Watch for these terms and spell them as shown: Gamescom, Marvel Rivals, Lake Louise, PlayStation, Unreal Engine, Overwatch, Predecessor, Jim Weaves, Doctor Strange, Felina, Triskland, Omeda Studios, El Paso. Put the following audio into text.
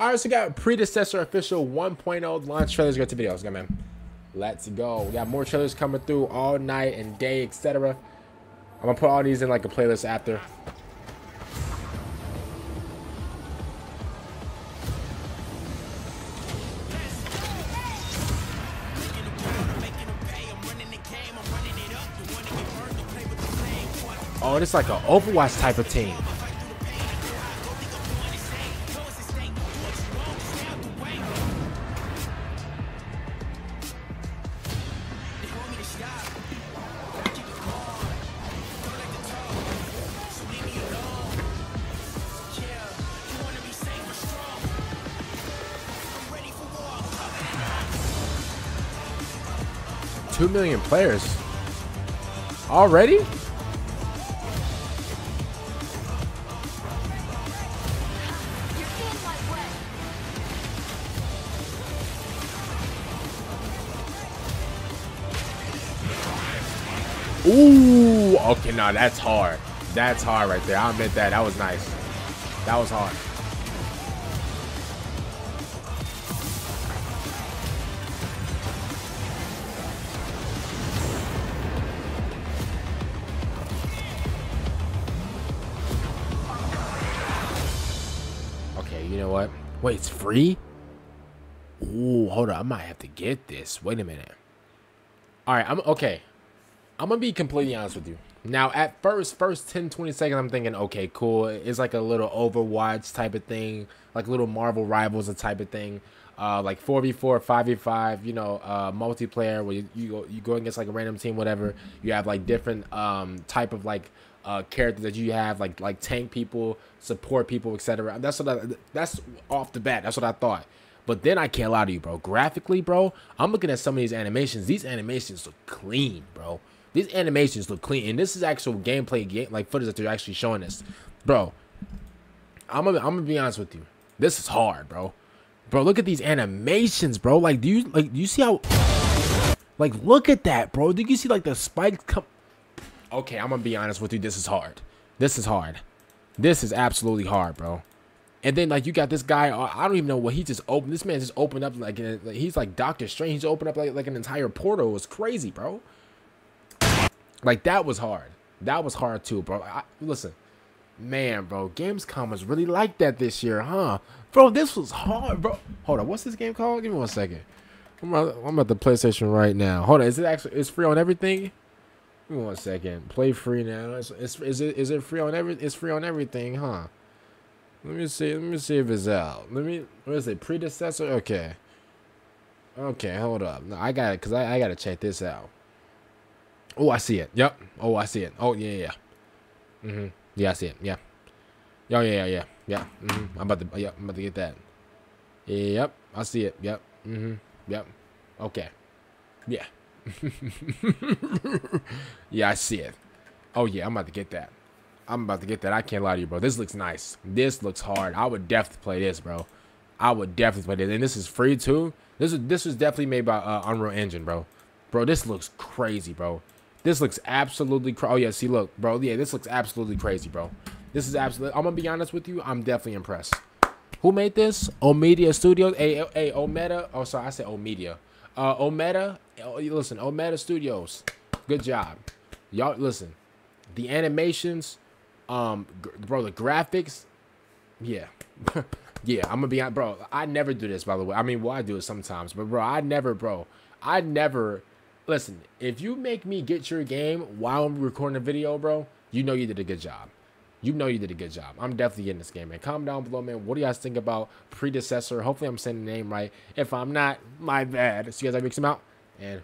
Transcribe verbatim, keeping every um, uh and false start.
All right, so we got Predecessor official one point oh launch trailers. Go to videos, go, man. Let's go. We got more trailers coming through all night and day, et cetera. I'm gonna put all these in like a playlist after. Oh, and it's like an Overwatch type of team. Two million players already? Ooh, okay, no, that's hard. That's hard right there. I'll admit that. That was nice. That was hard. Okay, you know what? Wait, it's free? Ooh, hold on. I might have to get this. Wait a minute. All right, I'm okay. I'm gonna be completely honest with you. Now, at first, first ten, twenty seconds, I'm thinking, okay, cool. It's like a little Overwatch type of thing, like little Marvel Rivals type of thing, uh, like four v four, five v five, you know, uh, multiplayer where you, you go you go against like a random team, whatever. You have like different um, type of like uh, characters that you have, like like tank people, support people, et cetera. That's what I, that's off the bat. That's what I thought. But then I can't lie to you, bro. Graphically, bro, I'm looking at some of these animations. These animations look clean, bro. These animations look clean, and this is actual gameplay, game, like footage that they're actually showing us, bro. I'm gonna, I'm gonna be honest with you. This is hard, bro. Bro, look at these animations, bro. Like, do you like, do you see how? Like, look at that, bro. Do you see like the spikes come? Okay, I'm gonna be honest with you. This is hard. This is hard. This is absolutely hard, bro. And then like you got this guy. I don't even know what he just opened. This man just opened up like a, he's like Doctor Strange. He's opened up like like an entire portal. It was crazy, bro. Like, that was hard. That was hard, too, bro. I, listen, man, bro, Gamescom was really like that this year, huh? Bro, this was hard, bro. Hold on. What's this game called? Give me one second. I'm about, I'm about the PlayStation right now. Hold on. Is it actually it's free on everything? Give me one second. Play free now. It's, it's, is, it, is it free on every? It's free on everything, huh? Let me see. Let me see if it's out. Let me. What is it? Predecessor? Okay. Okay, hold up. No, I got it because I, I got to check this out. Oh, I see it. Yep. Oh, I see it. Oh, yeah, yeah. Mm-hmm. Yeah, I see it. Yeah. Oh, yeah, yeah, yeah. Yeah. Mm-hmm. I'm about to, yeah, I'm about to get that. Yep. I see it. Yep. Mm-hmm. Yep. Okay. Yeah. Yeah, I see it. Oh, yeah, I'm about to get that. I'm about to get that. I can't lie to you, bro. This looks nice. This looks hard. I would definitely play this, bro. I would definitely play this. And this is free, too. This is, this was definitely made by uh, Unreal Engine, bro. Bro, this looks crazy, bro. This looks absolutely crazy. Oh, yeah, see, look, bro. Yeah, this looks absolutely crazy, bro. This is absolutely... I'm going to be honest with you. I'm definitely impressed. Who made this? Omeda Studios. Hey, hey, Omeda. Oh, sorry. I said Omeda. Uh, Omeda. Oh, listen, Omeda Studios. Good job. Y'all, listen. The animations. um, Bro, the graphics. Yeah. Yeah, I'm going to be honest. Bro, I never do this, by the way. I mean, well, I do it sometimes. But, bro, I never, bro. I never... Listen, if you make me get your game while I'm recording a video, bro, you know you did a good job. You know you did a good job. I'm definitely getting this game, man. Comment down below, man. What do you guys think about Predecessor? Hopefully I'm saying the name right. If I'm not, my bad. So you guys, I mix them out, and...